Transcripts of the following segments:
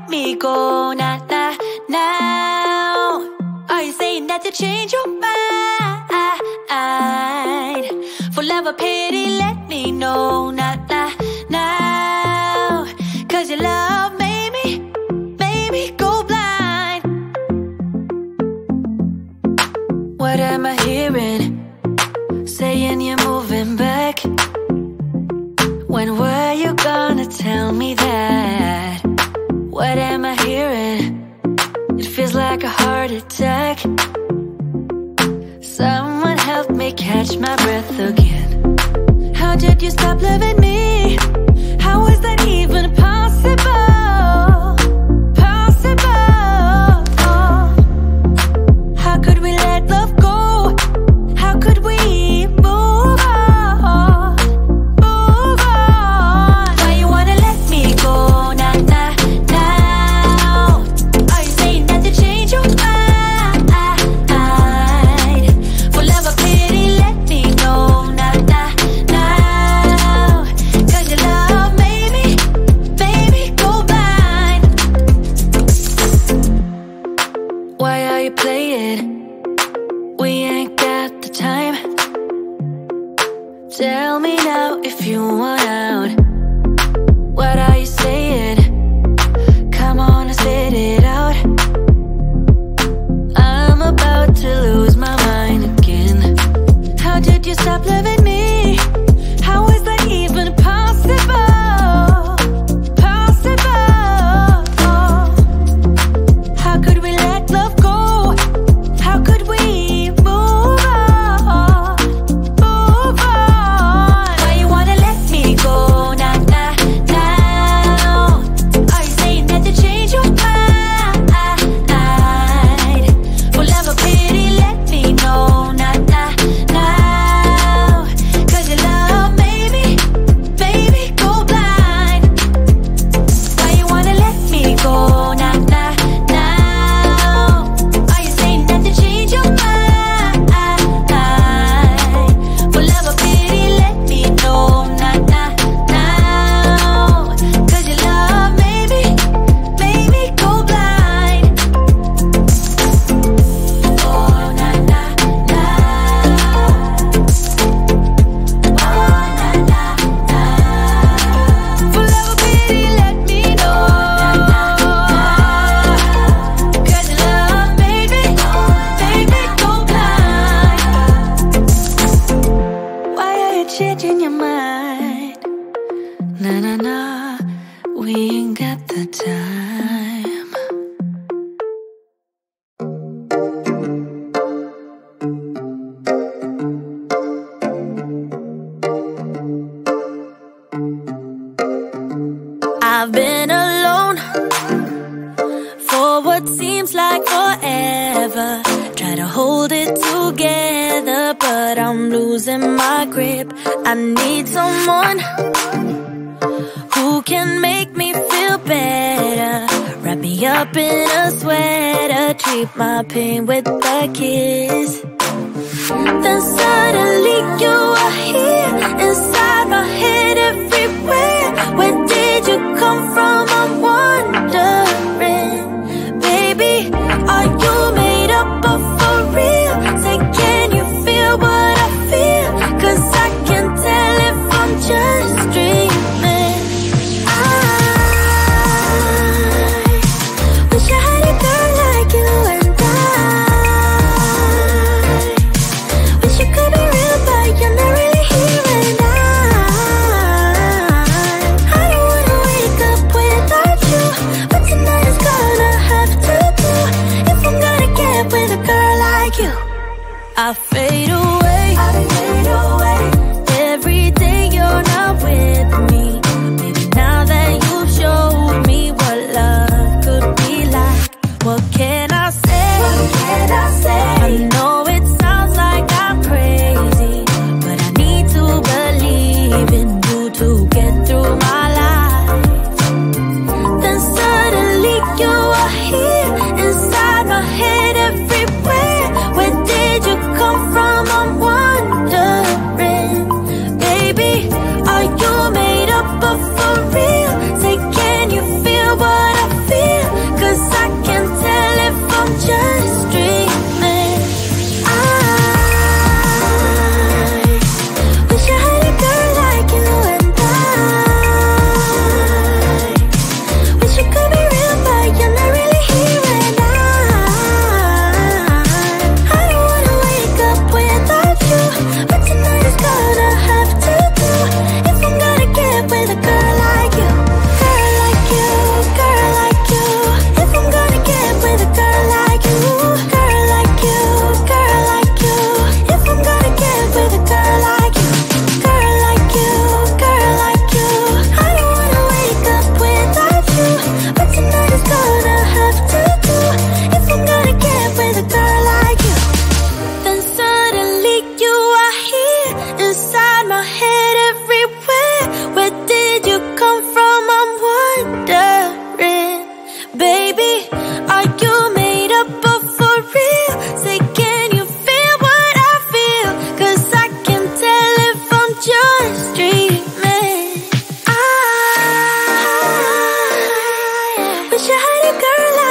let me go, nah, nah, now. Are you saying that you change your mind? For love or pity, let me know, nah, nah, now. Cause your love made me go blind. What am I hearing? Saying you're moving back. When were you gonna tell me that? What am I hearing? It feels like a heart attack. Someone help me catch my breath again. How did you stop loving me? How is that even possible? Possible? How could we let love go? How could we move on?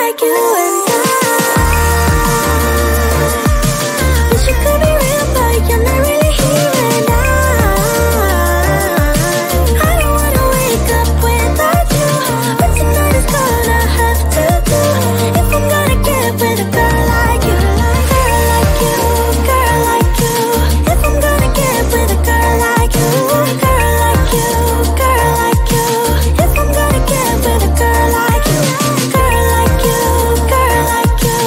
like you and I wish you could be real, but you're not really here. And I don't wanna wake up without you, but tonight is gonna have to do if I'm gonna get with a girl like you. Girl like you, girl like you, if I'm gonna get with a girl like you. Girl like you, girl like you, if I'm gonna get with a girl like you. Girl like you, girl like you,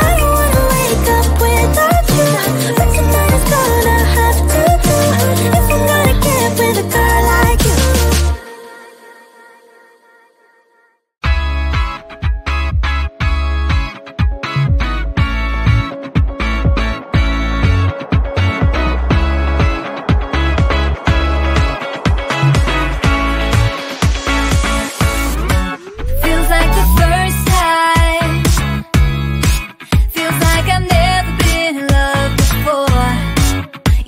I don't wanna wake up without you, but tonight is gonna have to do if I'm gonna get with a girl like you. Feels like the first time. Feels like I've never been in love before.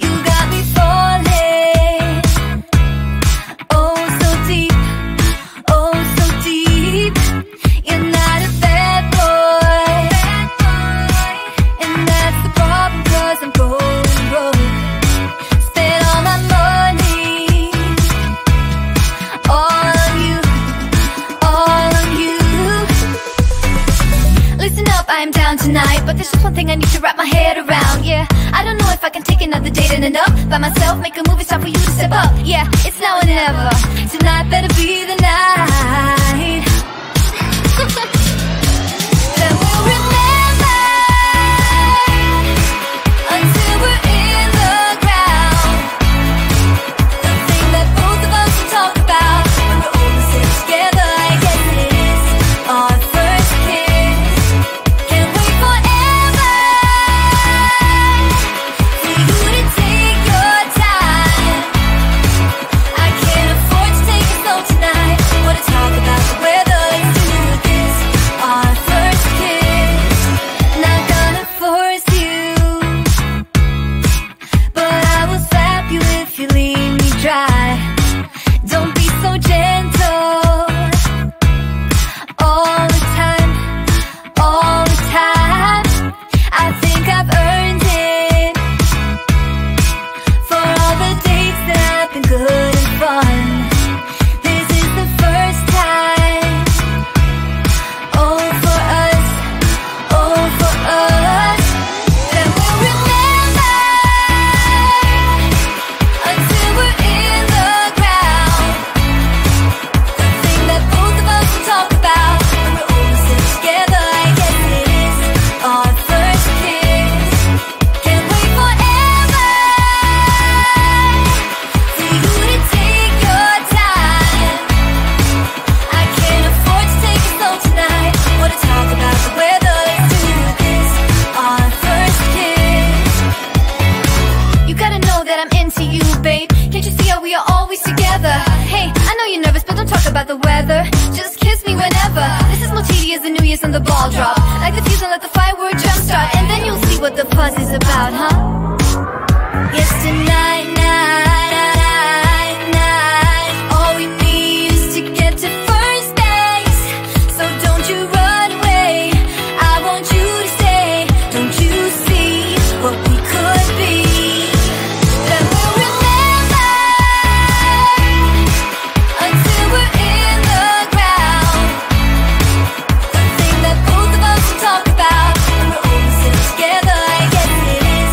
You got me falling, oh so deep, oh so deep. You're not a bad boy, and that's the problem, 'cause I'm going broke. Spent all my money, all on you, all on you. Listen up, I'm down tonight, but there's just one thing I need to wrap my head around, yeah. I don't know if I can take another date and end up by myself. Make a move, it's time for you to step up, yeah. It's now or never, tonight better be the night. That we'll remember until we're in the ground. The thing that both of us will talk about when we're old and sick together, I guess it is our first kiss. Can't wait forever for you to take your time. I can't afford to take it slow tonight. Wanna talk about the weather? Let's do this, our first kiss. Not gonna force you, but I will slap you if you leave me dry. Don't be so gentle all the time, all the time. I think I've earned it for all the dates that have been good and fun. This is the first time, oh for us, oh for us. That we'll remember until we're in the ground. The thing that both of us will talk about when we're old and sick together, I guess it is our first kiss. Can't wait forever for you to take your time. I can't afford to take it slow tonight. Wanna talk about the weather? Let's do this, our first kiss. You gotta know that I'm into you, babe. Can't you see how we are always together? Hey, I know you're nervous, but don't talk about the weather. Just kiss me whenever. This is more tedious than New Year's and the ball drop. Like the fuse and let the firework jump start, and then you'll see what the fuss is about, huh? Yes, tonight, night, night. All we need is to get to first base, so don't you run away. I want you to stay. Don't you see what we could be? That we'll remember until we're in the ground. The thing that both of us will talk about when we're old and sick together, I guess it is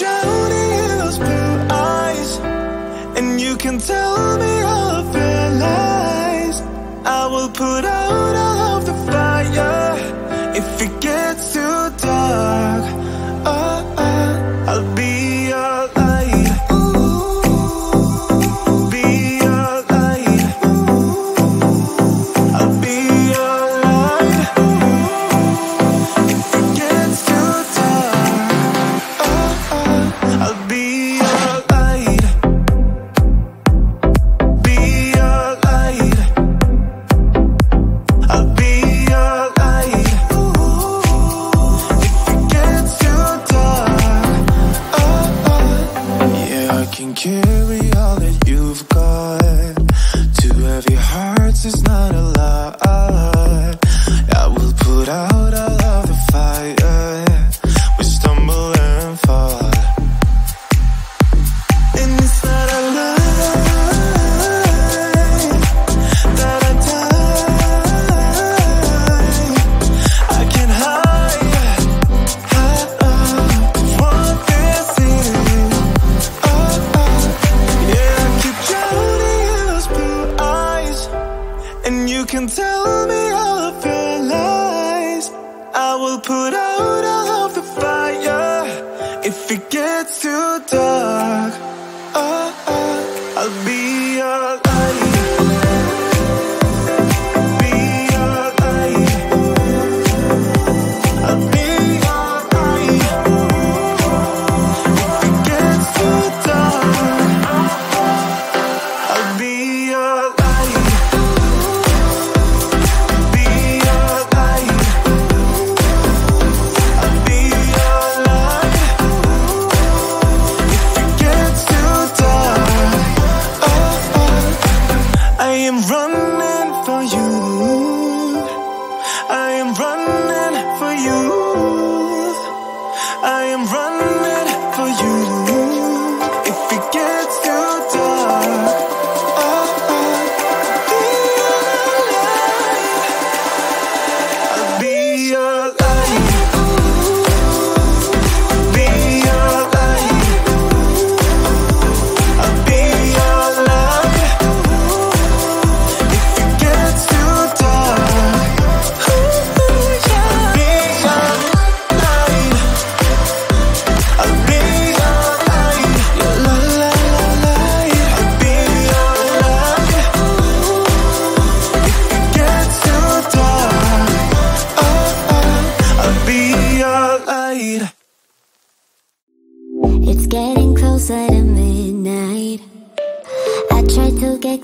Drowning in those blue eyes, and you can tell me all of your lies. I will put out all of the fire if it gets too dark. Oh, oh, I'll be your light. Ooh, be your light. Ooh, I'll be your light. Ooh, if it gets too dark. I'll be your light, be your light. I'll be your light. Ooh, if it gets too dark. Oh, oh. Yeah, I can carry all that you've got. Two heavy hearts is not a lot. I will put out all of the fire. We stumble and fall. You can tell me all of your lies. I will put out all of the fire if it gets too dark. Oh, oh, I'll be your light.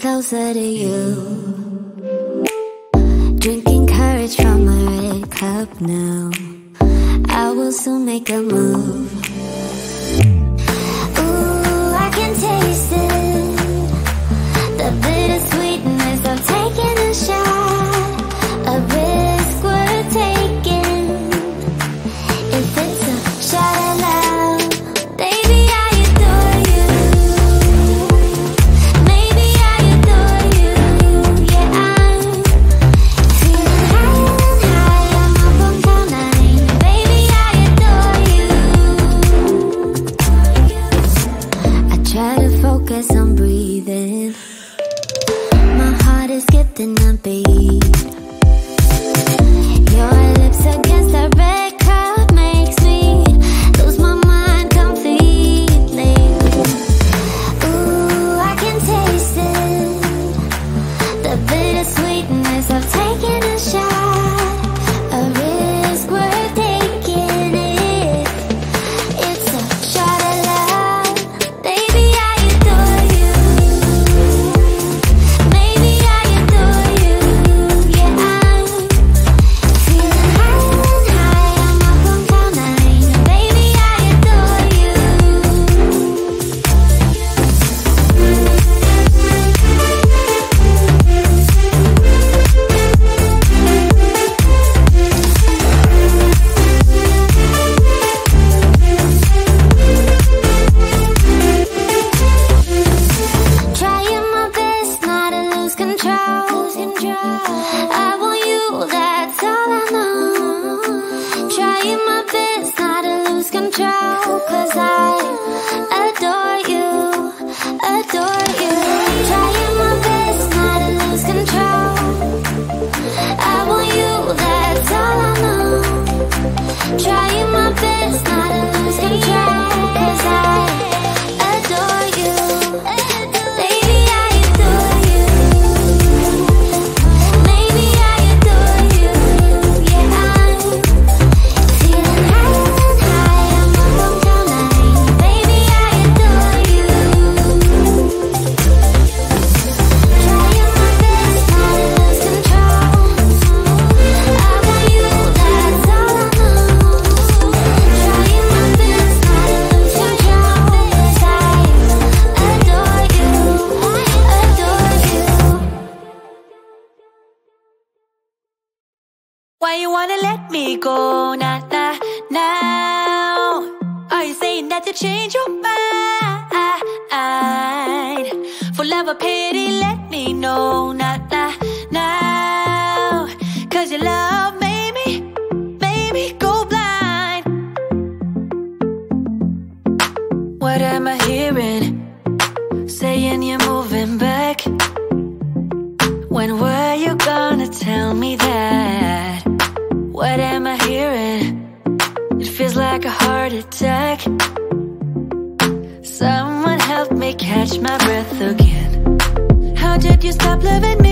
Closer to you, drinking courage from a red cup now. I will soon make a move. Ooh, I can taste it, the bitter sweetness of taking a shot, a risk worth taking. If it's a shot at love, baby, I adore you. I'm breathing, my heart is skipping a beat. Your lips against the red cup makes me lose my mind completely. Ooh, I can taste it, the bitter sweetness of taking a shot, a risk worth taking it. It's a shot at love. Someone help me catch my breath again. How did you stop loving me?